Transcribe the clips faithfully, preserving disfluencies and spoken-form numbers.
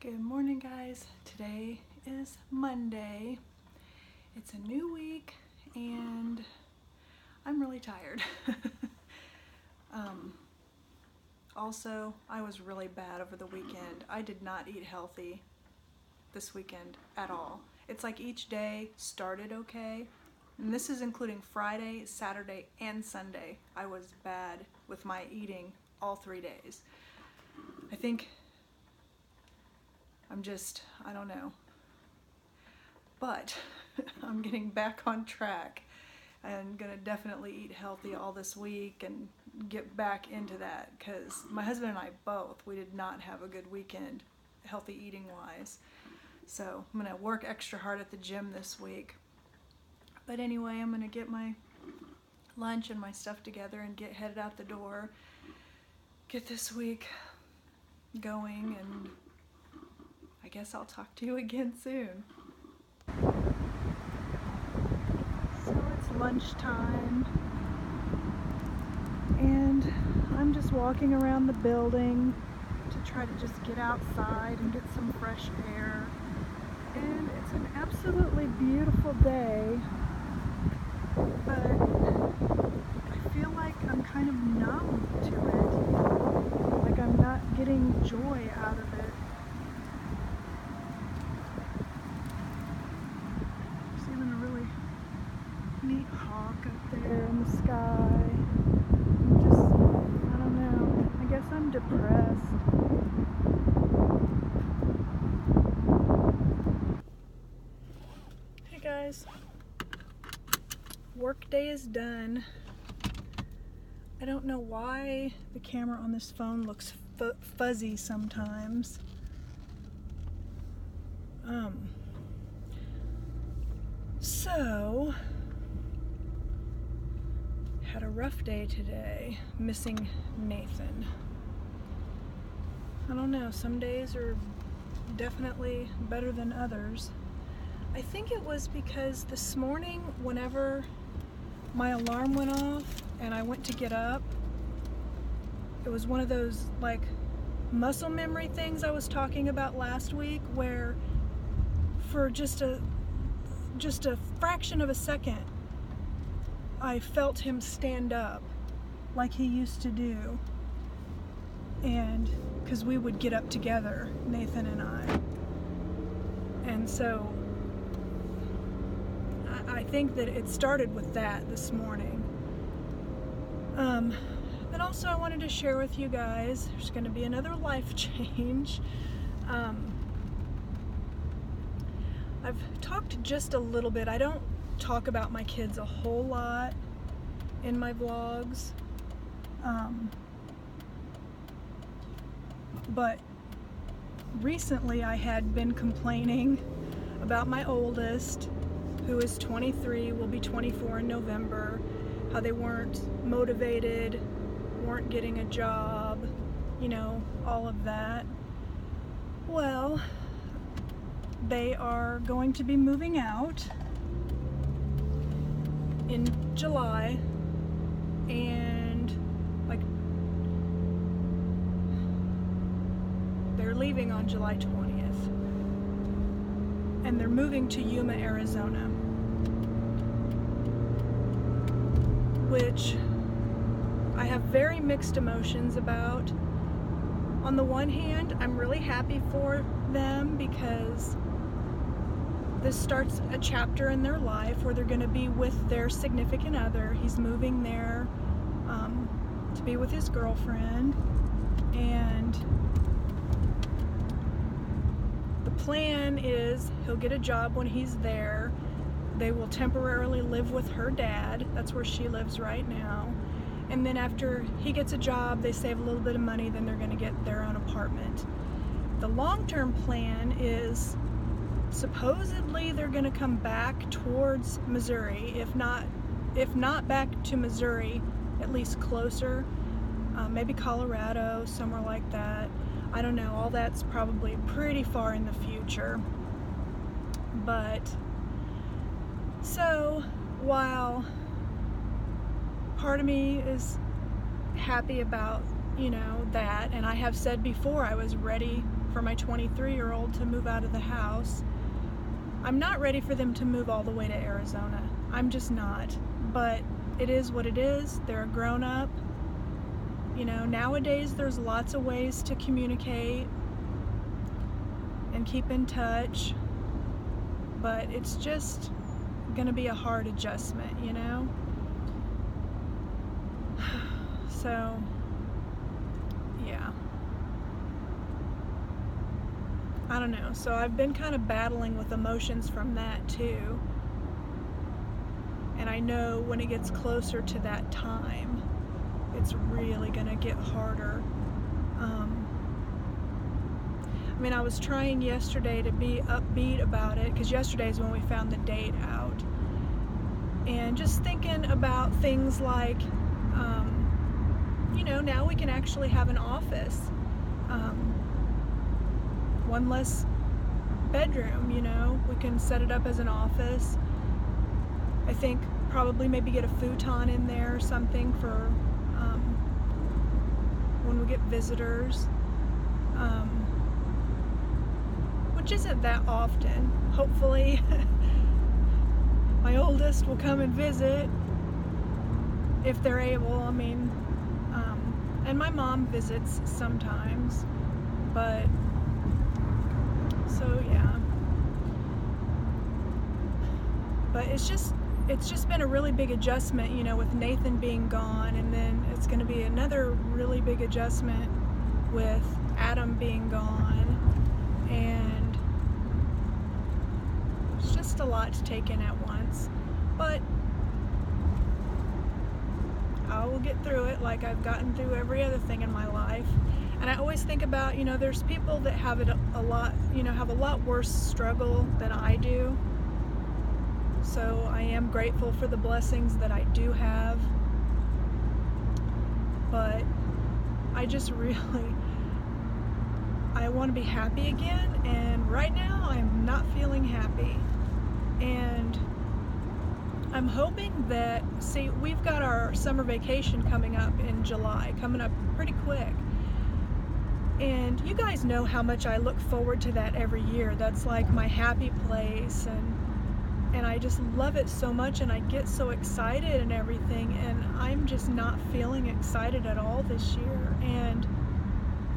Good morning, guys. Today is Monday. It's a new week and I'm really tired. um, also, I was really bad over the weekend. I did not eat healthy this weekend at all. It's like each day started okay, and this is including Friday, Saturday, and Sunday. I was bad with my eating all three days. I think I'm just, I don't know, but I'm getting back on track and gonna definitely eat healthy all this week and get back into that, because my husband and I both, we did not have a good weekend healthy eating wise. So I'm gonna work extra hard at the gym this week. But anyway, I'm gonna get my lunch and my stuff together and get headed out the door, get this week going, and I guess I'll talk to you again soon. So it's lunchtime, and I'm just walking around the building to try to just get outside and get some fresh air. And it's an absolutely beautiful day, but I feel like I'm kind of numb to it. Like I'm not getting joy out of it. Neat hawk up there in the sky. I'm just, I don't know. I guess I'm depressed. Hey guys. Work day is done. I don't know why the camera on this phone looks f fuzzy sometimes. Um. So. Had a rough day today, missing Nathan. I don't know, some days are definitely better than others. I think it was because this morning, whenever my alarm went off and I went to get up, it was one of those like muscle memory things I was talking about last week, where for just a just a fraction of a second I felt him stand up like he used to do, and because we would get up together, Nathan and I, and so I, I think that it started with that this morning. Um, and also I wanted to share with you guys, there's going to be another life change. Um, I've talked just a little bit. I don't talk about my kids a whole lot in my vlogs, um, but recently I had been complaining about my oldest, who is twenty-three, will be twenty-four in November, how they weren't motivated, weren't getting a job, you know, all of that. Well, they are going to be moving out in July, and like they're leaving on July twentieth, and they're moving to Yuma, Arizona, which I have very mixed emotions about. On the one hand, I'm really happy for them, because this starts a chapter in their life where they're going to be with their significant other. He's moving there um, to be with his girlfriend, and the plan is he'll get a job when he's there. They will temporarily live with her dad. That's where she lives right now. And then after he gets a job, they save a little bit of money, then they're going to get their own apartment. The long-term plan is supposedly they're going to come back towards Missouri, if not if not back to Missouri, at least closer, uh, maybe Colorado, somewhere like that. I don't know, all that's probably pretty far in the future. But so while part of me is happy about you know, that. And I have said before, I was ready for my twenty-three-year-old to move out of the house. I'm not ready for them to move all the way to Arizona. I'm just not. But it is what it is. They're a grown-up. You know, nowadays there's lots of ways to communicate and keep in touch, but it's just gonna be a hard adjustment, you know? So, yeah. I don't know. So I've been kind of battling with emotions from that too. And I know when it gets closer to that time, it's really gonna get harder. Um, I mean, I was trying yesterday to be upbeat about it, because yesterday's when we found the date out. And just thinking about things like, um, you know, now we can actually have an office. Um, one less bedroom, you know, we can set it up as an office. I think probably maybe get a futon in there or something for um, when we get visitors. Um, Which isn't that often. Hopefully my oldest will come and visit if they're able. I mean, um, and my mom visits sometimes, but so yeah. But it's just it's just been a really big adjustment, you know, with Nathan being gone, and then it's going to be another really big adjustment with Adam being gone. And it's just a lot to take in at once, but I will get through it like I've gotten through every other thing in my life. And I always think about, you know, there's people that have it a lot, you know, have a lot worse struggle than I do. So I am grateful for the blessings that I do have, but I just really I want to be happy again, and right now I'm not feeling happy. And I'm hoping that, see, we've got our summer vacation coming up in July, coming up pretty quick. And you guys know how much I look forward to that every year. That's like my happy place, and and I just love it so much, and I get so excited and everything, and I'm just not feeling excited at all this year. And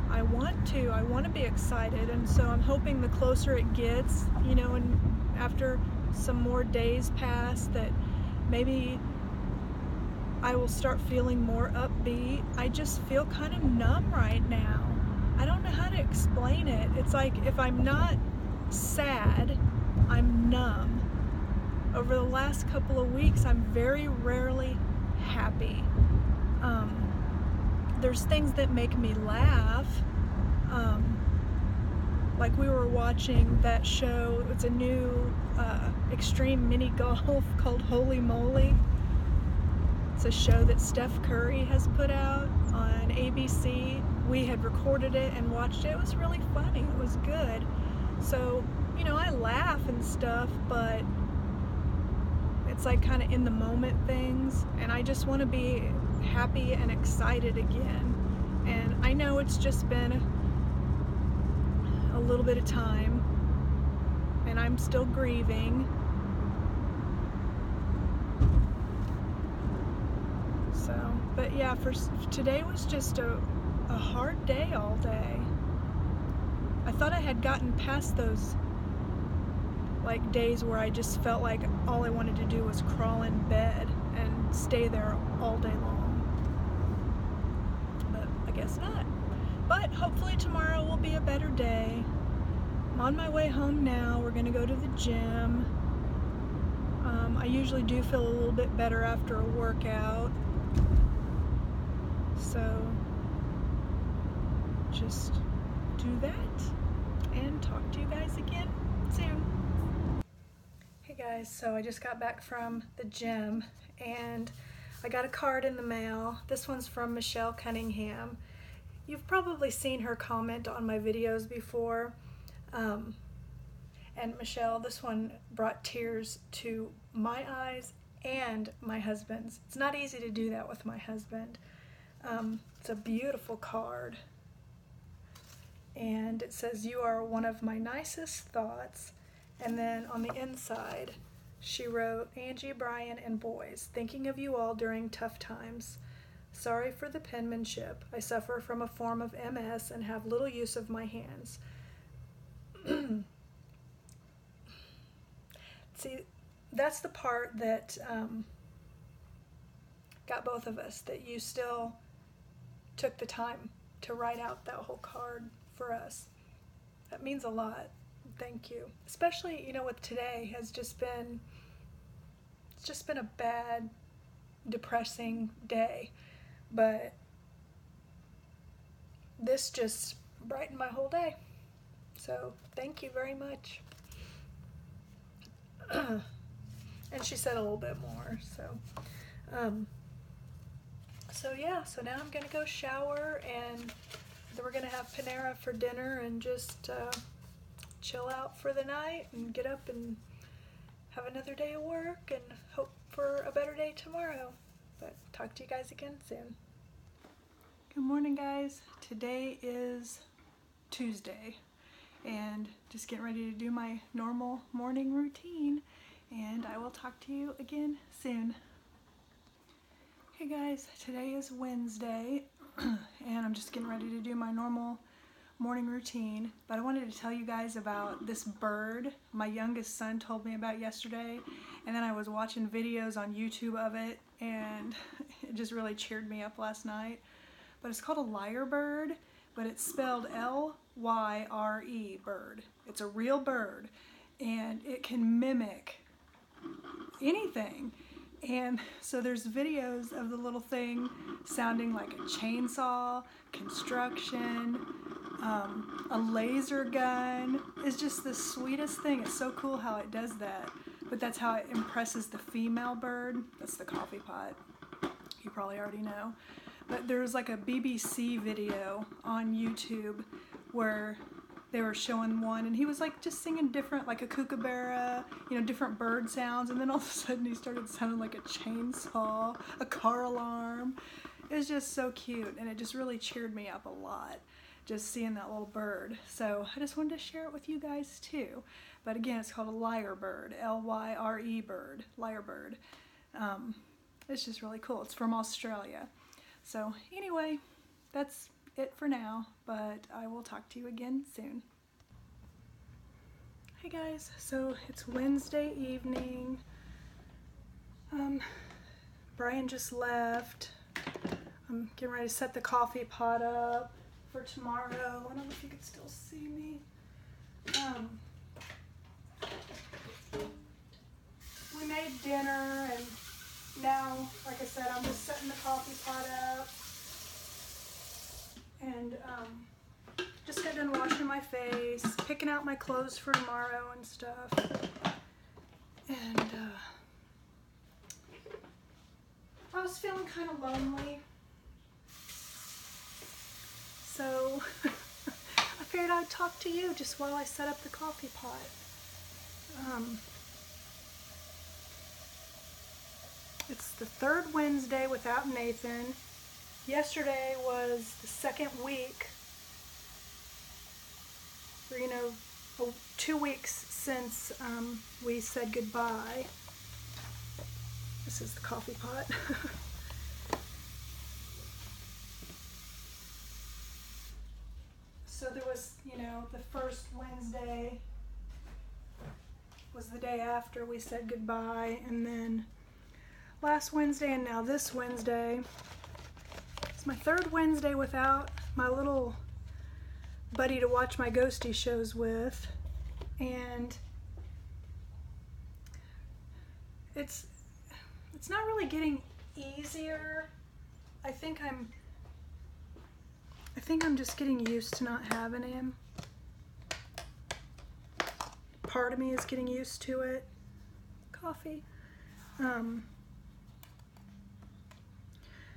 I want to, I want to be excited, and so I'm hoping the closer it gets, you know, and after some more days pass, that maybe I will start feeling more upbeat. I just feel kind of numb right now. I don't know how to explain it. It's like if I'm not sad, I'm numb. Over the last couple of weeks, I'm very rarely happy. Um, There's things that make me laugh, um, like we were watching that show, it's a new uh, extreme mini golf called Holy Moly. It's a show that Steph Curry has put out on A B C. We had recorded it and watched it. It was really funny, it was good. So, you know, I laugh and stuff, but it's like kind of in the moment things, and I just want to be happy and excited again. And I know it's just been a little bit of time, and I'm still grieving. So, but yeah, for today was just a, a hard day all day. I thought I had gotten past those like days where I just felt like all I wanted to do was crawl in bed and stay there all day long, but I guess not. But hopefully tomorrow will be a better day. I'm on my way home now. We're gonna go to the gym. Um, I usually do feel a little bit better after a workout, so just do that and talk to you guys again soon. Hey guys, so I just got back from the gym, and I got a card in the mail. This one's from Michelle Cunningham. You've probably seen her comment on my videos before. Um, and Michelle, this one brought tears to my eyes and my husband's. It's not easy to do that with my husband. Um, it's a beautiful card. And it says, "You are one of my nicest thoughts." And then on the inside, she wrote, "Angie, Brian, and boys, thinking of you all during tough times. Sorry for the penmanship. I suffer from a form of M S and have little use of my hands." See, that's the part that um, got both of us, that you still took the time to write out that whole card for us. That means a lot. Thank you. Especially, you know, with today has just been, it's just been a bad, depressing day, but this just brightened my whole day. So thank you very much. And she said a little bit more, so. Um, so yeah, so now I'm gonna go shower, and then we're gonna have Panera for dinner and just uh, chill out for the night and get up and have another day of work and hope for a better day tomorrow. But talk to you guys again soon. Good morning, guys. Today is Tuesday, and just getting ready to do my normal morning routine, and I will talk to you again soon. Hey guys, today is Wednesday and I'm just getting ready to do my normal morning routine, but I wanted to tell you guys about this bird my youngest son told me about yesterday, and then I was watching videos on YouTube of it, and it just really cheered me up last night. But it's called a lyrebird, but it's spelled L Y R E bird. It's a real bird, and it can mimic anything. And so there's videos of the little thing sounding like a chainsaw, construction, um, a laser gun. It's just the sweetest thing. It's so cool how it does that. But that's how it impresses the female bird. That's the coffee pot. You probably already know. But there was like a B B C video on YouTube where they were showing one, and he was like just singing different, like a kookaburra, you know, different bird sounds, and then all of a sudden he started sounding like a chainsaw, a car alarm. It was just so cute, and it just really cheered me up a lot, just seeing that little bird. So I just wanted to share it with you guys too. But again, it's called a lyrebird, L Y R E bird, lyrebird. Um, it's just really cool. It's from Australia. So anyway, that's it for now, but I will talk to you again soon. Hey guys, so it's Wednesday evening. Um, Brian just left. I'm getting ready to set the coffee pot up for tomorrow. I don't know if you can still see me. Um, we made dinner, and now, like I said, I'm just setting the coffee pot up, and um, just got done washing my face, picking out my clothes for tomorrow and stuff, and uh, I was feeling kind of lonely, so I figured I'd talk to you just while I set up the coffee pot. Um, It's the third Wednesday without Nathan. Yesterday was the second week, or, you know, two weeks since um, we said goodbye. This is the coffee pot. So there was, you know, the first Wednesday was the day after we said goodbye, and then last Wednesday, and now this Wednesday. It's my third Wednesday without my little buddy to watch my ghosty shows with, and it's it's not really getting easier. I think I'm I think I'm just getting used to not having him. Part of me is getting used to it. Coffee. Um,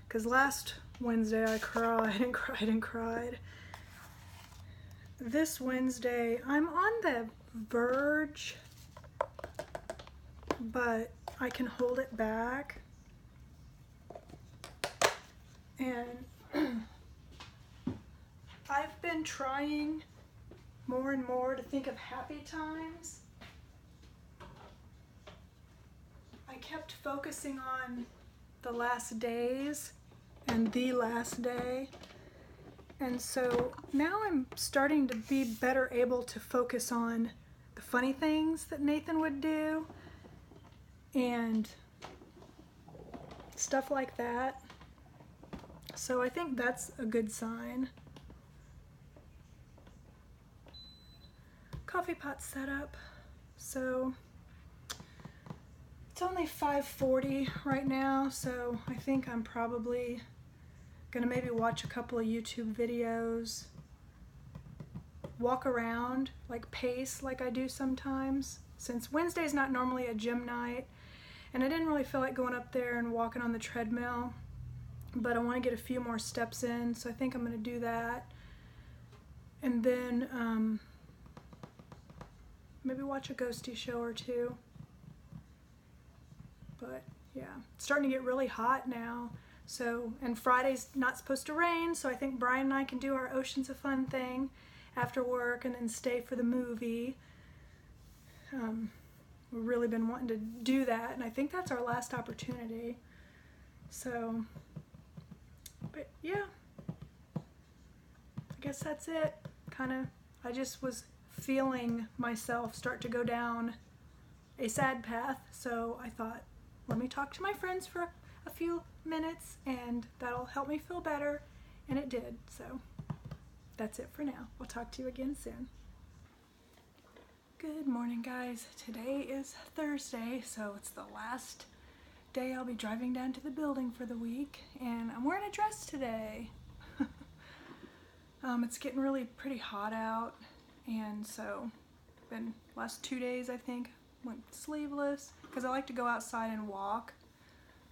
Because last Wednesday I cried and cried and cried. This Wednesday I'm on the verge, but I can hold it back. And I've been trying more and more to think of happy times. I kept focusing on the last days and the last day. And so now I'm starting to be better able to focus on the funny things that Nathan would do and stuff like that. So I think that's a good sign. Coffee pot set up. So it's only five forty right now, so I think I'm probably gonna maybe watch a couple of YouTube videos, walk around, like pace like I do sometimes, since Wednesday's not normally a gym night and I didn't really feel like going up there and walking on the treadmill, but I want to get a few more steps in, so I think I'm gonna do that, and then um, maybe watch a ghosty show or two. But yeah, it's starting to get really hot now. So, and Friday's not supposed to rain, so I think Brian and I can do our Oceans of Fun thing after work and then stay for the movie. Um, we've really been wanting to do that, and I think that's our last opportunity. So, but yeah, I guess that's it. Kind of, I just was feeling myself start to go down a sad path, so I thought, let me talk to my friends for a few minutes and that'll help me feel better, and it did. So that's it for now. We'll talk to you again soon. Good morning, guys. Today is Thursday, so it's the last day I'll be driving down to the building for the week, and I'm wearing a dress today. um, it's getting really pretty hot out, and so been last two days I think went sleeveless because I like to go outside and walk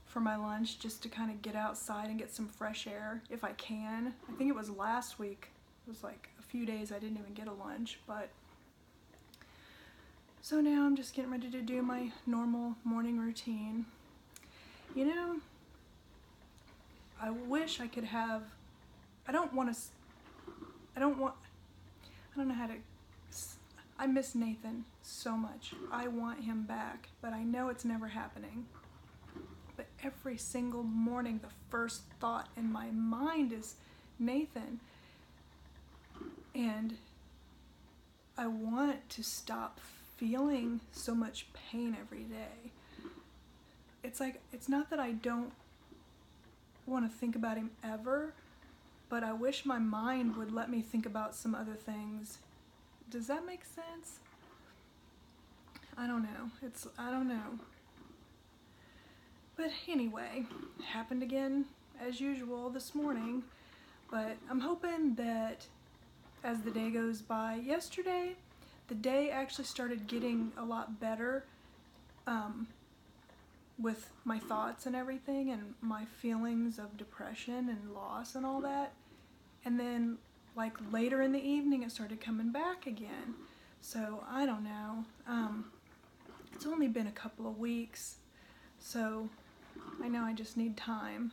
for my lunch just to kind of get outside and get some fresh air if I can. I think it was last week, it was like a few days I didn't even get a lunch, but so now I'm just getting ready to do my normal morning routine. You know, I wish I could have, I don't want to, I don't want, I don't know how to, I miss Nathan so much. I want him back, but I know it's never happening. But every single morning, the first thought in my mind is Nathan. And I want to stop feeling so much pain every day. It's like, it's not that I don't want to think about him ever, but I wish my mind would let me think about some other things. Does that make sense? I don't know. It's, I don't know. But anyway, happened again as usual this morning, but I'm hoping that as the day goes by, yesterday, the day actually started getting a lot better um, with my thoughts and everything and my feelings of depression and loss and all that. And then like later in the evening, it started coming back again. So I don't know. Um, it's only been a couple of weeks, so I know I just need time.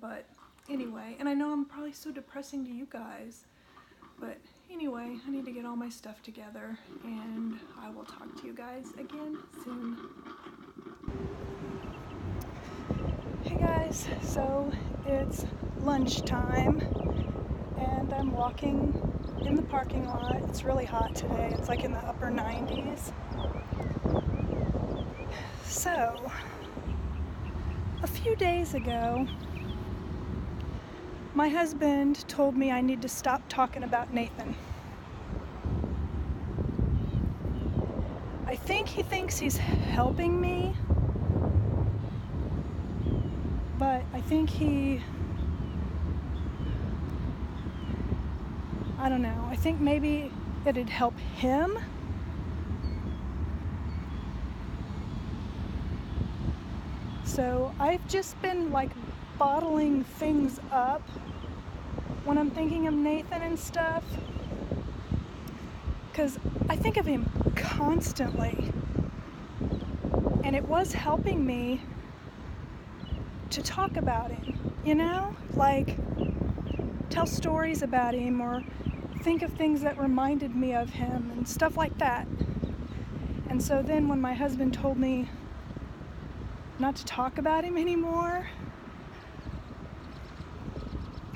But anyway, and I know I'm probably so depressing to you guys, but anyway, I need to get all my stuff together and I will talk to you guys again soon. Hey guys, so it's lunchtime and I'm walking in the parking lot. It's really hot today. It's like in the upper nineties. So, a few days ago, my husband told me I need to stop talking about Nathan. I think he thinks he's helping me, but I think he, I don't know, I think maybe it'd help him. So I've just been like bottling things up when I'm thinking of Nathan and stuff, because I think of him constantly, and it was helping me to talk about him, you know? Like, tell stories about him or think of things that reminded me of him and stuff like that. And so then when my husband told me not to talk about him anymore,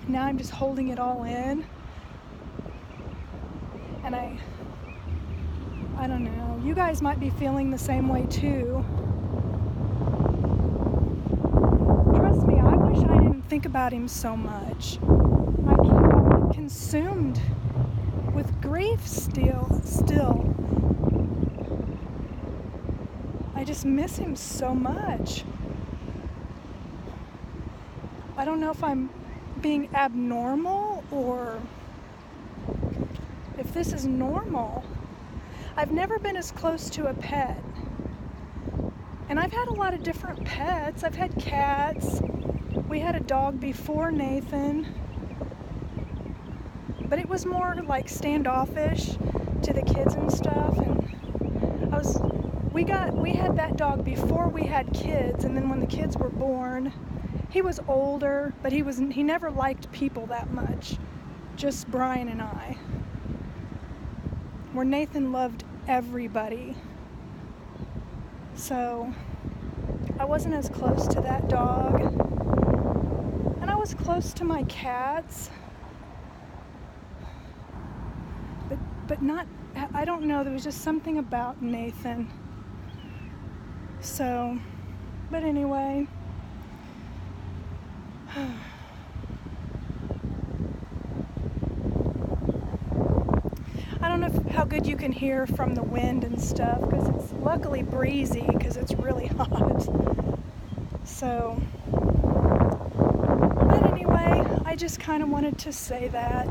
now I'm just holding it all in. And I, I don't know, you guys might be feeling the same way too. Trust me, I wish I didn't think about him so much. I'm consumed with grief still, still. I just miss him so much. I don't know if I'm being abnormal or if this is normal. I've never been as close to a pet. And I've had a lot of different pets. I've had cats. We had a dog before Nathan. But it was more like standoffish to the kids and stuff. And I was We got, we had that dog before we had kids, and then when the kids were born, he was older, but he was, he never liked people that much, just Brian and I. Where Nathan loved everybody. So I wasn't as close to that dog, and I was close to my cats, but, but not, I don't know, there was just something about Nathan. So, but anyway, I don't know if, how good you can hear from the wind and stuff, because it's luckily breezy, because it's really hot. So, but anyway, I just kind of wanted to say that,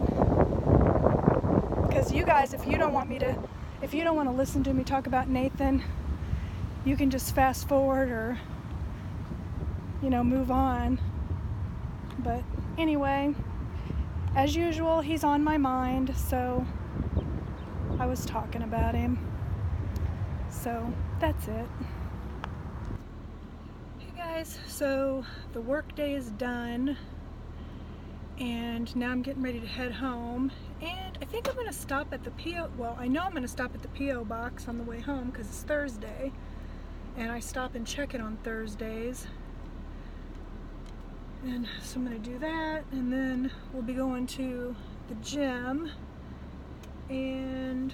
because you guys, if you don't want me to, if you don't want to listen to me talk about Nathan, you can just fast forward or, you know, move on. But anyway, as usual, he's on my mind, so I was talking about him. So that's it. Hey guys, so the work day is done, and now I'm getting ready to head home. And I think I'm gonna stop at the P O, well, I know I'm gonna stop at the P O box on the way home, because it's Thursday. And I stop and check it on Thursdays. And so I'm gonna do that, and then we'll be going to the gym. And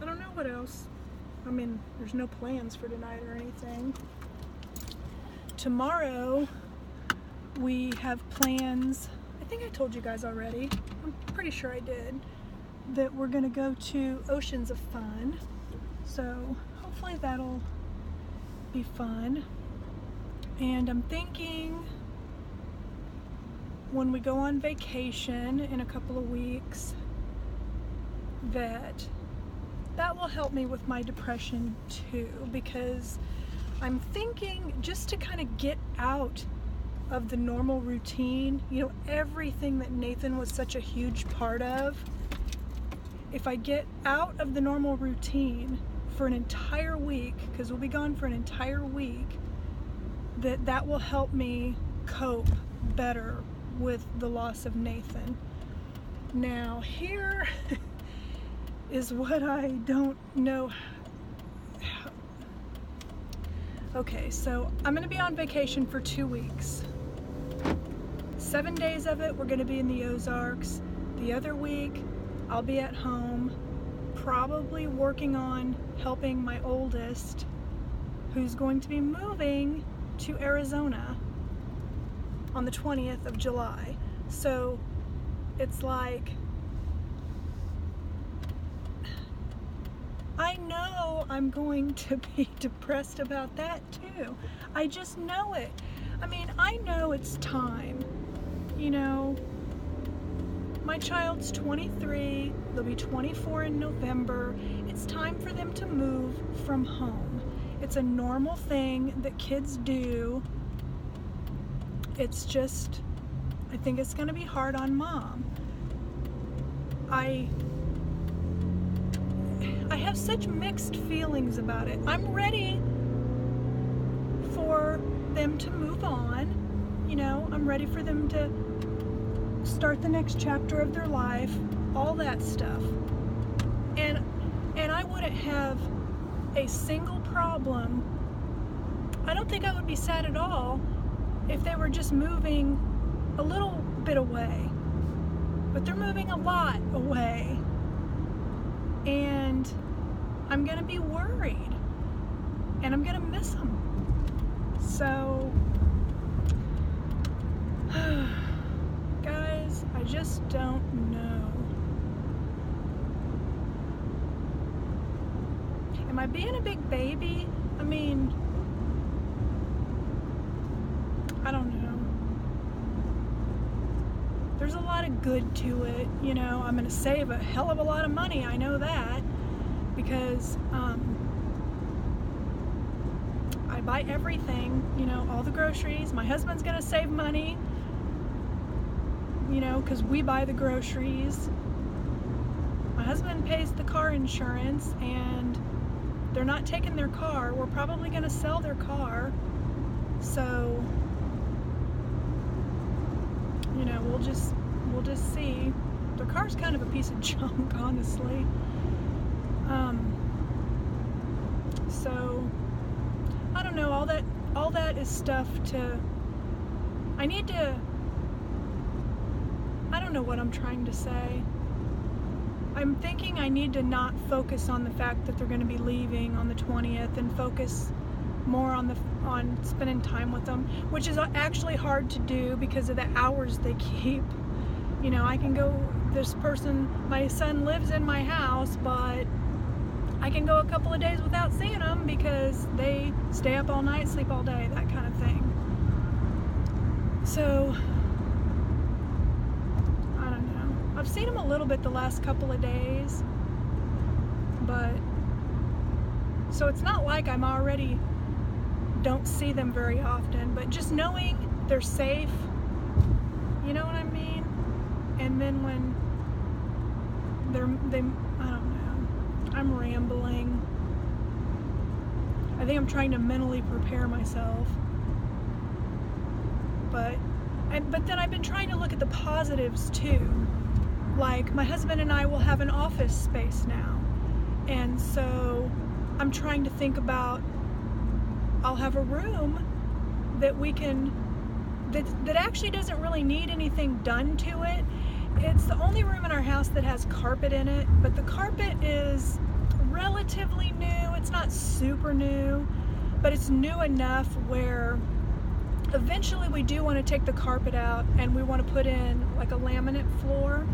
I don't know what else. I mean, there's no plans for tonight or anything. Tomorrow, we have plans. I think I told you guys already. I'm pretty sure I did. That we're gonna go to Oceans of Fun. So hopefully that'll be fun. And I'm thinking when we go on vacation in a couple of weeks that that will help me with my depression too, because I'm thinking just to kind of get out of the normal routine, you know, everything that Nathan was such a huge part of. If I get out of the normal routine for an entire week, because we'll be gone for an entire week, that that will help me cope better with the loss of Nathan. Now here is what I don't know how. Okay, so I'm gonna be on vacation for two weeks. Seven days of it, we're gonna be in the Ozarks. The other week, I'll be at home, probably working on helping my oldest, who's going to be moving to Arizona on the twentieth of July. So it's like, I know I'm going to be depressed about that too. I just know it. I mean, I know it's time, you know. My child's twenty-three, they'll be twenty-four in November. It's time for them to move from home. It's a normal thing that kids do. It's just, I think it's gonna be hard on mom. I, I have such mixed feelings about it. I'm ready for them to move on. You know, I'm ready for them to start the next chapter of their life, all that stuff. And and I wouldn't have a single problem. I don't think I would be sad at all if they were just moving a little bit away. But they're moving a lot away. And I'm gonna be worried. And I'm gonna miss them. So, guys, I just don't know. Am I being a big baby? I mean, I don't know. There's a lot of good to it, you know. I'm gonna save a hell of a lot of money, I know that, because um, I buy everything, you know, all the groceries. My husband's gonna save money, you know, because we buy the groceries. My husband pays the car insurance, and they're not taking their car. We're probably gonna sell their car, so, you know, we'll just we'll just see. The car's kind of a piece of junk, honestly. Um, so I don't know, all that all that is stuff to, I need to, I don't know what I'm trying to say. I'm thinking I need to not focus on the fact that they're going to be leaving on the twentieth and focus more on the on spending time with them, which is actually hard to do because of the hours they keep. You know, I can go, this person, my son lives in my house, but I can go a couple of days without seeing them because they stay up all night, sleep all day, that kind of thing. So, I don't know. I've seen them a little bit the last couple of days, but, so it's not like I'm already, don't see them very often, but just knowing they're safe, you know what I mean? And then when they're, they, I don't know. I'm rambling. I think I'm trying to mentally prepare myself. But and but then I've been trying to look at the positives too. Like my husband and I will have an office space now. And so I'm trying to think about, I'll have a room that we can that that actually doesn't really need anything done to it. It's the only room in our house that has carpet in it, but the carpet is relatively new. It's not super new, but it's new enough where eventually we do want to take the carpet out and we want to put in like a laminate floor,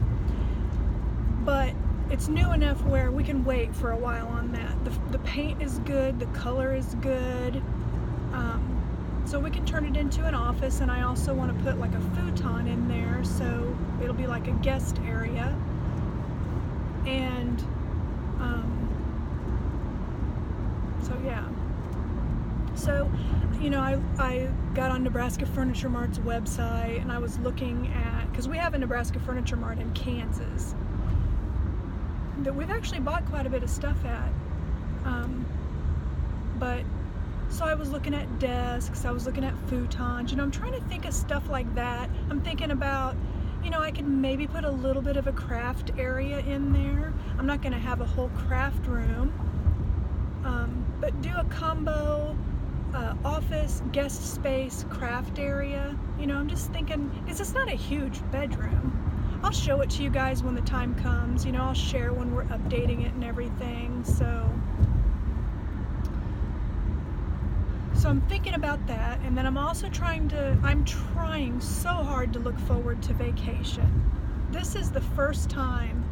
but it's new enough where we can wait for a while on that. The, the paint is good, the color is good, um, so we can turn it into an office, and I also want to put like a futon in there, so it'll be like a guest area. And um, so yeah. So, you know, I, I got on Nebraska Furniture Mart's website and I was looking at, because we have a Nebraska Furniture Mart in Kansas that we've actually bought quite a bit of stuff at. Um, but, so I was looking at desks, I was looking at futons, you know, I'm trying to think of stuff like that. I'm thinking about, you know, I could maybe put a little bit of a craft area in there. I'm not going to have a whole craft room, um, but do a combo uh, office, guest space, craft area. You know, I'm just thinking, because it's not a huge bedroom. I'll show it to you guys when the time comes. You know, I'll share when we're updating it and everything. So, so I'm thinking about that, and then I'm also trying to, I'm trying so hard to look forward to vacation. This is the first time,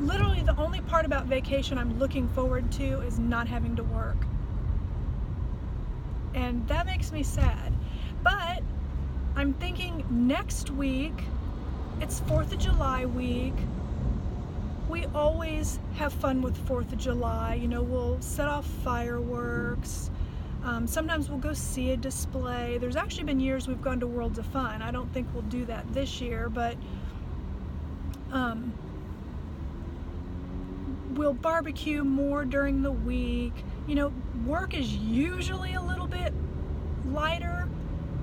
literally the only part about vacation I'm looking forward to is not having to work. And that makes me sad. But I'm thinking next week, it's fourth of July week. We always have fun with fourth of July. You know, we'll set off fireworks. Um, sometimes we'll go see a display. There's actually been years we've gone to Worlds of Fun. I don't think we'll do that this year, but um, we'll barbecue more during the week. You know, work is usually a little bit lighter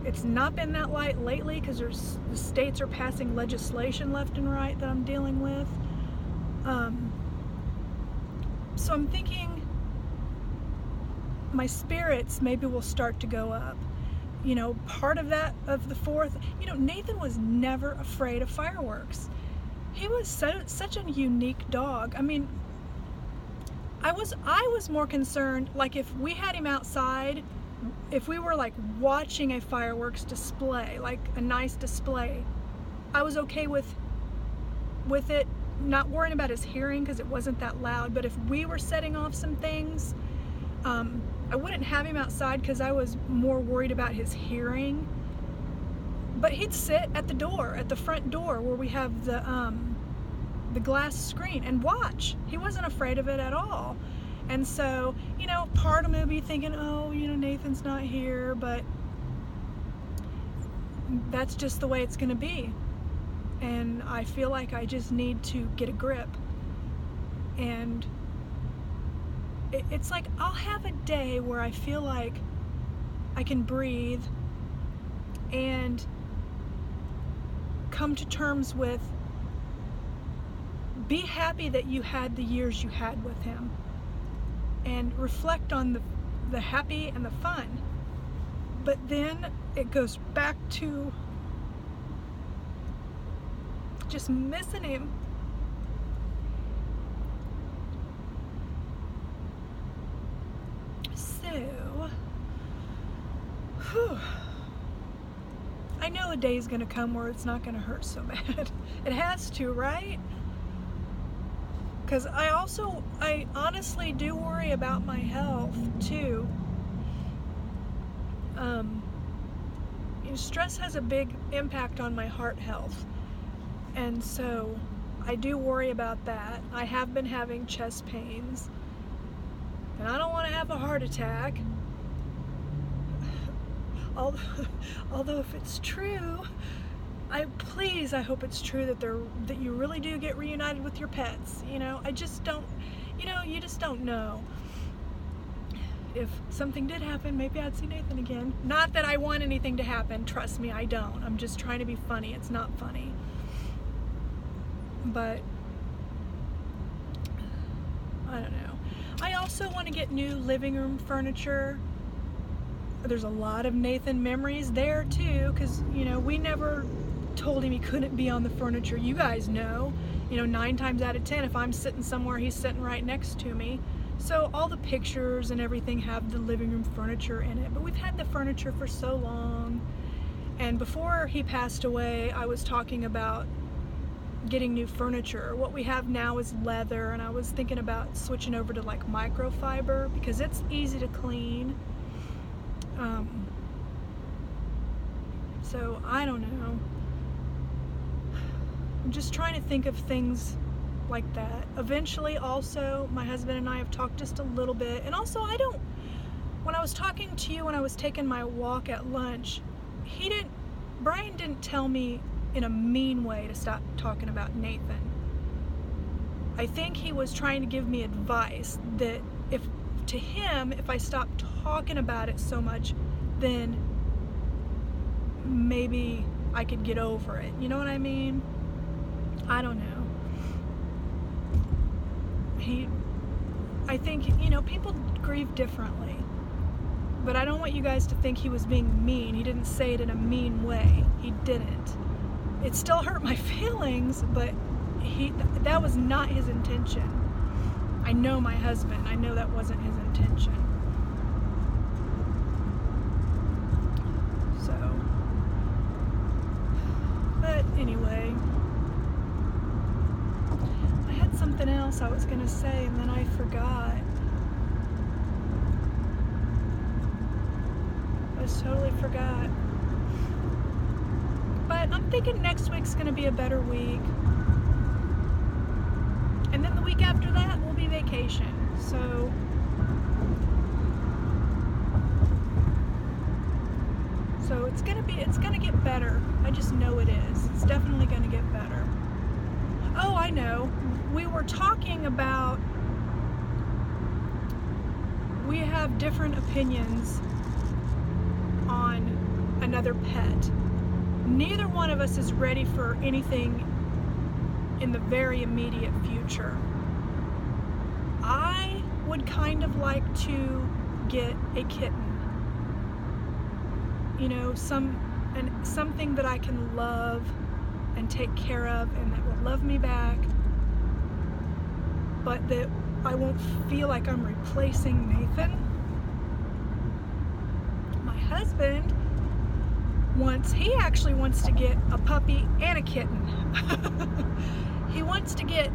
It's not been that light lately because there's the states are passing legislation left and right that I'm dealing with. Um, so I'm thinking my spirits maybe will start to go up. You know, part of that, of the fourth, you know, Nathan was never afraid of fireworks. He was so, such a unique dog. I mean, I was, I was more concerned, like if we had him outside, if we were like watching a fireworks display, like a nice display, I was okay with, with it, not worrying about his hearing because it wasn't that loud. But if we were setting off some things, um, I wouldn't have him outside because I was more worried about his hearing. But he'd sit at the door, at the front door where we have the um, the glass screen and watch. He wasn't afraid of it at all. And so, you know, part of me would be thinking, oh, you know, Nathan's not here, but that's just the way it's gonna be. And I feel like I just need to get a grip. And it, it's like, I'll have a day where I feel like I can breathe and come to terms with, be happy that you had the years you had with him and reflect on the, the happy and the fun. But then it goes back to just missing him. So, whew. I know a day is going to come where it's not going to hurt so bad. It has to, right? Because I also, I honestly do worry about my health too. Um, you know, stress has a big impact on my heart health. And so I do worry about that. I have been having chest pains. And I don't want to have a heart attack. Although, although if it's true, I please, I hope it's true that they're that you really do get reunited with your pets. You know, I just don't, you know, you just don't know. If something did happen, maybe I'd see Nathan again. Not that I want anything to happen. Trust me, I don't. I'm just trying to be funny. It's not funny. But I don't know. I also want to get new living room furniture. There's a lot of Nathan memories there too, because, you know, we never told him he couldn't be on the furniture. You guys know, you know, nine times out of ten, if I'm sitting somewhere, he's sitting right next to me. So all the pictures and everything have the living room furniture in it, but we've had the furniture for so long. And before he passed away, I was talking about getting new furniture. What we have now is leather, and I was thinking about switching over to like microfiber because it's easy to clean. Um, so I don't know. I'm just trying to think of things like that. Eventually also, my husband and I have talked just a little bit, and also I don't, when I was talking to you when I was taking my walk at lunch, he didn't, Brian didn't tell me in a mean way to stop talking about Nathan. I think he was trying to give me advice that if to him, if I stopped talking about it so much, then maybe I could get over it. You know what I mean? I don't know. He, I think, you know, people grieve differently, but I don't want you guys to think he was being mean. He didn't say it in a mean way. He didn't. It still hurt my feelings, but he, that was not his intention. I know my husband. I know that wasn't his intention. So, but anyway, I had something else I was gonna say and then I forgot. I just totally forgot. But I'm thinking next week's gonna be a better week. And then the week after that will be vacation. So So it's gonna be it's gonna get better. I just know it is. It's definitely gonna get better. Oh, I know. We were talking about we have different opinions on a another pet. Neither one of us is ready for anything in the very immediate future. I would kind of like to get a kitten, you know, some and something that I can love and take care of and that will love me back, but that I won't feel like I'm replacing Nathan. My husband wants, he actually wants to get a puppy and a kitten. He wants to get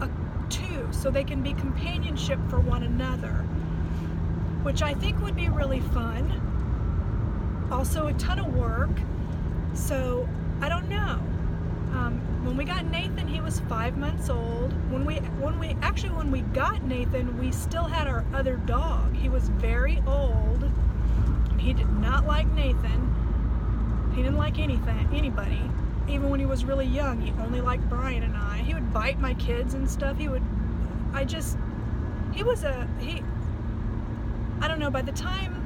a two so they can be companionship for one another, which I think would be really fun. Also a ton of work, so I don't know. Um, when we got Nathan, he was five months old. When we, when we actually when we got Nathan, we still had our other dog. He was very old. And he did not like Nathan. He didn't like anything, anybody. Even when he was really young, he only liked Brian and I. He would bite my kids and stuff. He would. I just. He was a he. I don't know. By the time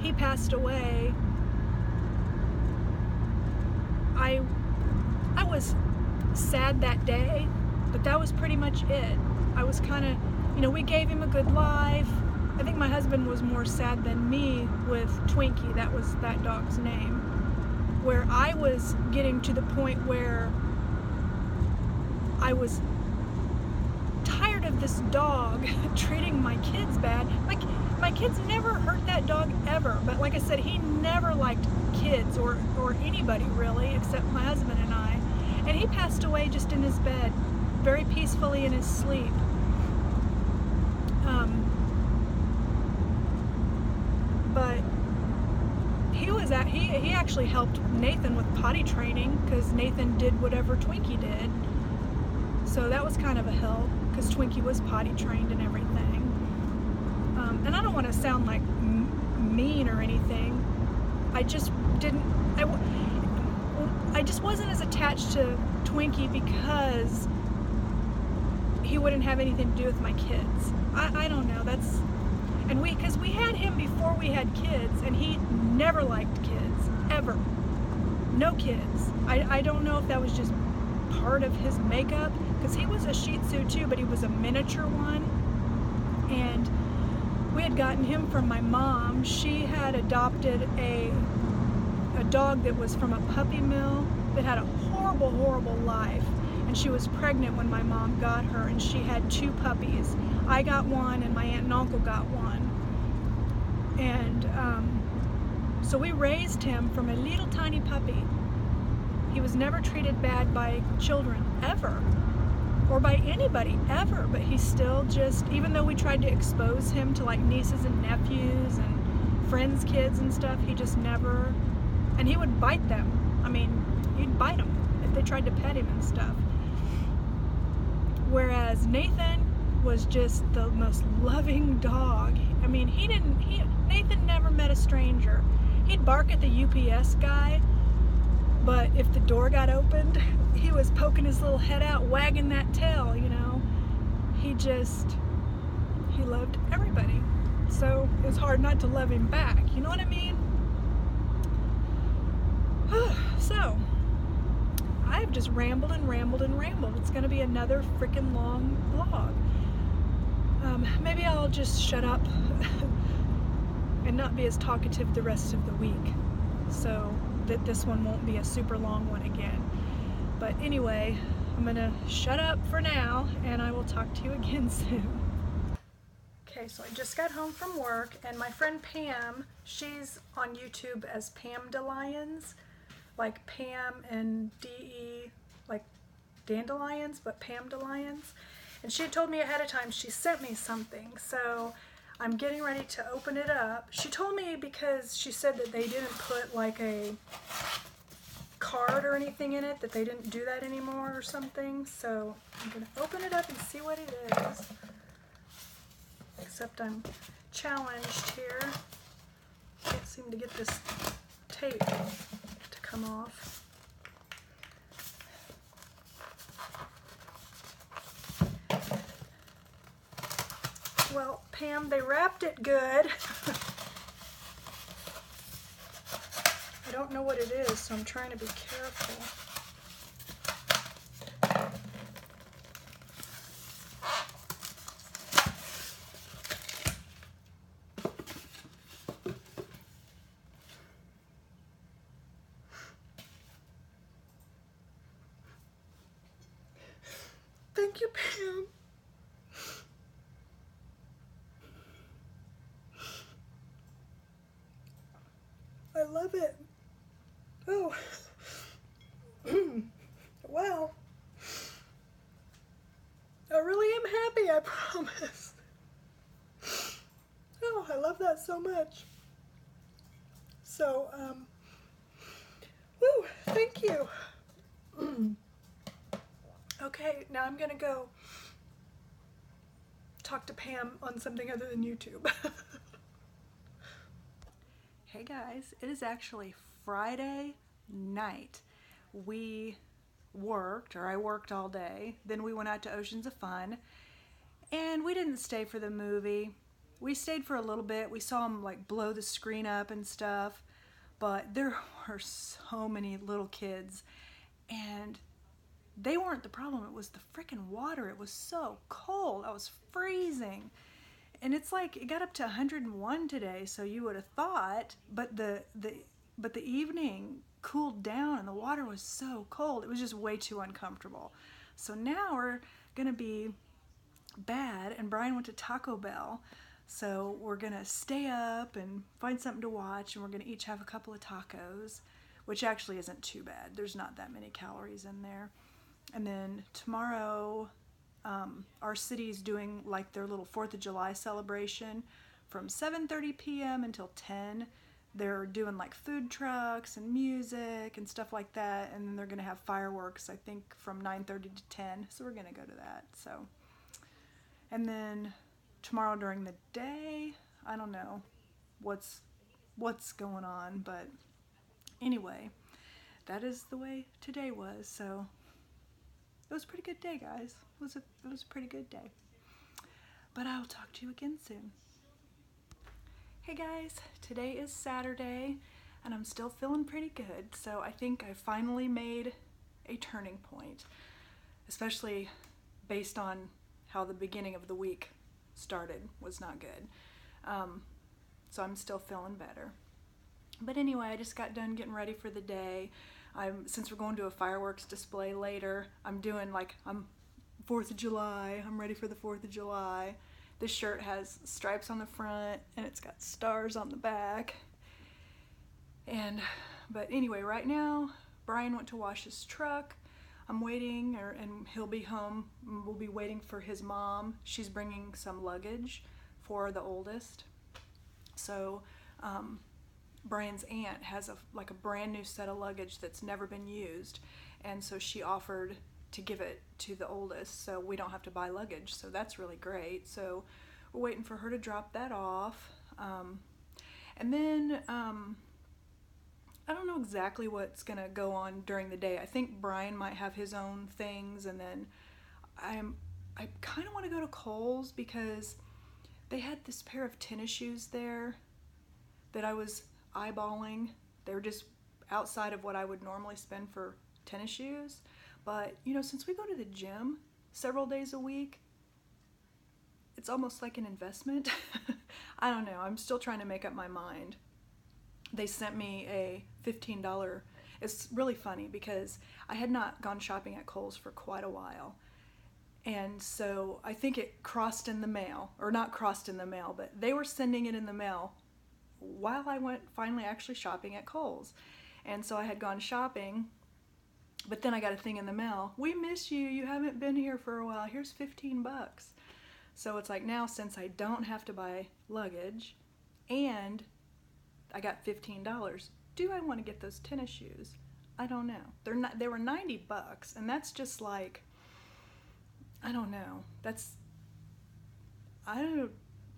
he passed away, I I was sad that day, but that was pretty much it. I was kind of, you know, we gave him a good life. I think my husband was more sad than me with Twinkie, that was that dog's name, where I was getting to the point where I was tired of this dog treating my kids bad. Like, my kids never hurt that dog ever, but like I said, he never liked kids or, or anybody really, except my husband and I. And he passed away just in his bed, very peacefully in his sleep. Um, but he was at, he, he actually helped Nathan with potty training because Nathan did whatever Twinkie did. So that was kind of a help because Twinkie was potty trained and everything. Um, and I don't want to sound like m mean or anything. I just didn't, I, w I just wasn't as attached to Twinkie because he wouldn't have anything to do with my kids. I, I don't know, that's, and we, because we had him before we had kids, and he never liked kids, ever. No kids. I, I don't know if that was just part of his makeup, because he was a Shih Tzu too, but he was a miniature one, and we had gotten him from my mom. She had adopted a a dog that was from a puppy mill that had a horrible, horrible life. And she was pregnant when my mom got her, and she had two puppies. I got one, and my aunt and uncle got one. And um, so we raised him from a little tiny puppy. He was never treated bad by children, ever. Or by anybody ever, but he still just, even though we tried to expose him to like nieces and nephews and friends' kids and stuff, he just never, and he would bite them. I mean, he'd bite them if they tried to pet him and stuff. Whereas Nathan was just the most loving dog. I mean, he didn't, he, Nathan never met a stranger. He'd bark at the U P S guy, but if the door got opened, he was poking his little head out, wagging that tail, you know. He just, he loved everybody. So it's hard not to love him back, you know what I mean? So, I've just rambled and rambled and rambled. It's gonna be another freaking long vlog. Um, maybe I'll just shut up and not be as talkative the rest of the week so that this one won't be a super long one again. But anyway, I'm gonna shut up for now and I will talk to you again soon. Okay, so I just got home from work and my friend Pam, she's on YouTube as Pam Delions, like Pam and D E, like dandelions, but Pam Delions. And she told me ahead of time, she sent me something. So I'm getting ready to open it up. She told me because she said that they didn't put like a card or anything in it, that they didn't do that anymore or something, so I'm gonna open it up and see what it is, except I'm challenged here. Can't seem to get this tape to come off. Well, Pam, they wrapped it good. don't know what it is, so I'm trying to be careful. Thank you, Pam. I love it. Oh. Wow. I really am happy, I promise. Oh, I love that so much. So, um, woo, thank you. Okay, now I'm gonna go talk to Pam on something other than YouTube. Hey guys, it is actually Friday night. We worked, or I worked all day, then we went out to Oceans of Fun, and we didn't stay for the movie. We stayed for a little bit. We saw them like blow the screen up and stuff, but there were so many little kids, and they weren't the problem. It was the freaking water. It was so cold. I was freezing. And it's like it got up to one hundred and one today, so you would have thought, but the the but the evening cooled down and the water was so cold. It was just way too uncomfortable. So now we're gonna be bad, and Brian went to Taco Bell. So we're gonna stay up and find something to watch, and we're gonna each have a couple of tacos, which actually isn't too bad. There's not that many calories in there. And then tomorrow, um, our city's doing like their little fourth of July celebration from seven thirty p m until ten. They're doing like food trucks and music and stuff like that. And then they're going to have fireworks, I think, from nine thirty to ten. So we're going to go to that. So, and then tomorrow during the day, I don't know what's, what's going on. But anyway, that is the way today was. So. It was a pretty good day, guys. It was a, it was a pretty good day. But I'll talk to you again soon. Hey guys, today is Saturday, and I'm still feeling pretty good. So I think I finally made a turning point, especially based on how the beginning of the week started was not good. Um, so I'm still feeling better. But anyway, I just got done getting ready for the day. I'm, since we're going to a fireworks display later, I'm doing like, I'm fourth of July, I'm ready for the fourth of July. This shirt has stripes on the front and it's got stars on the back. And, but anyway, right now, Brian went to wash his truck. I'm waiting, or, and he'll be home. We'll be waiting for his mom. She's bringing some luggage for the oldest. So, um, Brian's aunt has a like a brand new set of luggage that's never been used, and so she offered to give it to the oldest so we don't have to buy luggage, so that's really great. So we're waiting for her to drop that off, um, and then um, I don't know exactly what's gonna go on during the day. I think Brian might have his own things, and then I'm I kind of want to go to Kohl's because they had this pair of tennis shoes there that I was eyeballing. They were just outside of what I would normally spend for tennis shoes, but you know, since we go to the gym several days a week, it's almost like an investment. I don't know, I'm still trying to make up my mind. They sent me a fifteen dollar, it's really funny because I had not gone shopping at Kohl's for quite a while, and so I think it crossed in the mail, or not crossed in the mail, but they were sending it in the mail while I went finally actually shopping at Kohl's. And so I had gone shopping, but then I got a thing in the mail. We miss you, you haven't been here for a while, here's fifteen bucks. So it's like now, since I don't have to buy luggage and I got fifteen dollars, do I want to get those tennis shoes? I don't know. They're not, they were ninety bucks, and that's just like, I don't know. That's, I don't,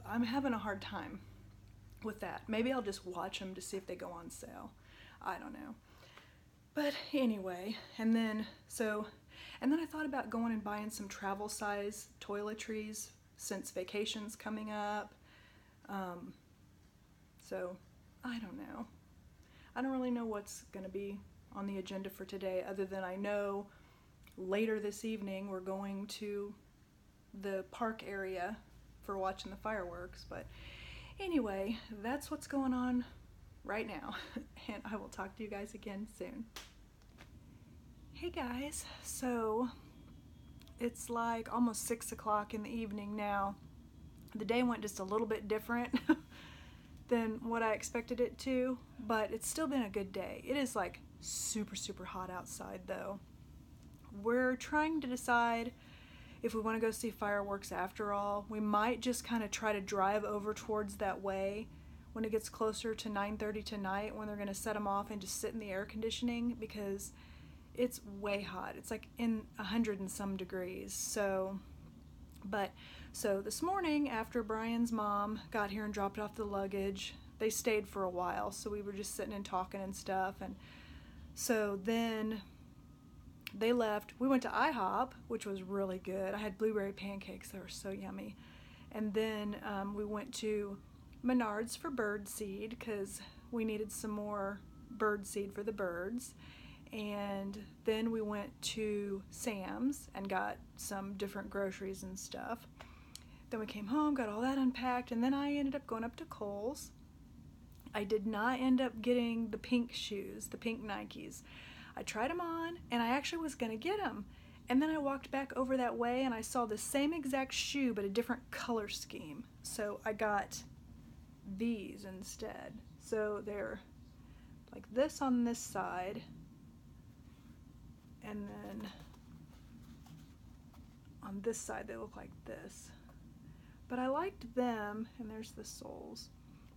I'm having a hard time with that. Maybe I'll just watch them to see if they go on sale. I don't know. But anyway, and then so, and then I thought about going and buying some travel size toiletries since vacation's coming up. Um, so I don't know. I don't really know what's going to be on the agenda for today, other than I know later this evening we're going to the park area for watching the fireworks. But anyway, that's what's going on right now, and I will talk to you guys again soon. Hey guys, so it's like almost six o'clock in the evening now. The day went just a little bit different than what I expected it to, but it's still been a good day. It is like super super hot outside though. We're trying to decide if we want to go see fireworks after all. We might just kind of try to drive over towards that way when it gets closer to nine thirty tonight, when they're going to set them off, and just sit in the air conditioning because it's way hot. It's like in a hundred and some degrees. So, but so this morning after Brian's mom got here and dropped off the luggage, they stayed for a while. So we were just sitting and talking and stuff. And so then they left. We went to I hop, which was really good. I had blueberry pancakes. They were so yummy. And then um, we went to Menards for bird seed because we needed some more bird seed for the birds. And then we went to Sam's and got some different groceries and stuff. Then we came home, got all that unpacked, and then I ended up going up to Kohl's. I did not end up getting the pink shoes, the pink Nikes. I tried them on, and I actually was going to get them. And then I walked back over that way, and I saw the same exact shoe, but a different color scheme. So I got these instead. So they're like this on this side, and then on this side they look like this. But I liked them, and there's the soles,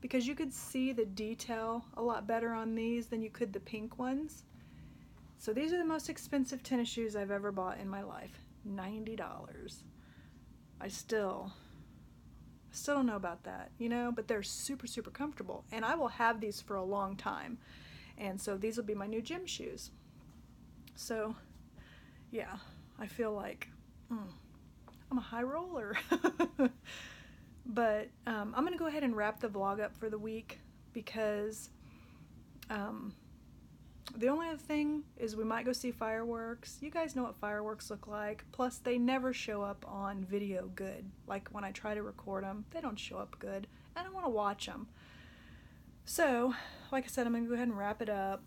because you could see the detail a lot better on these than you could the pink ones. So these are the most expensive tennis shoes I've ever bought in my life. ninety dollars. I still, I still don't know about that, you know, but they're super, super comfortable. And I will have these for a long time. And so these will be my new gym shoes. So, yeah, I feel like mm, I'm a high roller. But um, I'm going to go ahead and wrap the vlog up for the week because... Um, The only other thing is we might go see fireworks. You guys know what fireworks look like. Plus, they never show up on video good. Like, when I try to record them, they don't show up good. I don't want to watch them. So, like I said, I'm going to go ahead and wrap it up.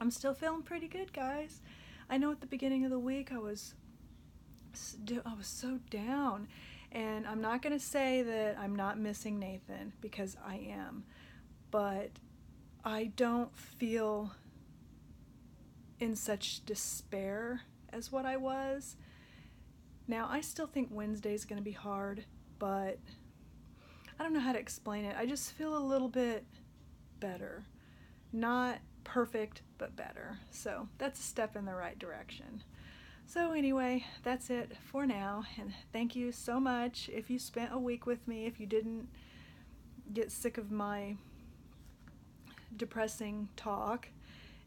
I'm still feeling pretty good, guys. I know at the beginning of the week I was, I was so down. And I'm not going to say that I'm not missing Nathan, because I am. But... I don't feel in such despair as what I was. Now, I still think Wednesday's gonna be hard, but I don't know how to explain it. I just feel a little bit better. Not perfect, but better. So that's a step in the right direction. So anyway, that's it for now, and thank you so much if you spent a week with me, if you didn't get sick of my depressing talk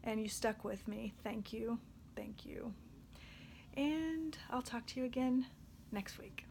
and you stuck with me. Thank you. Thank you. And I'll talk to you again next week.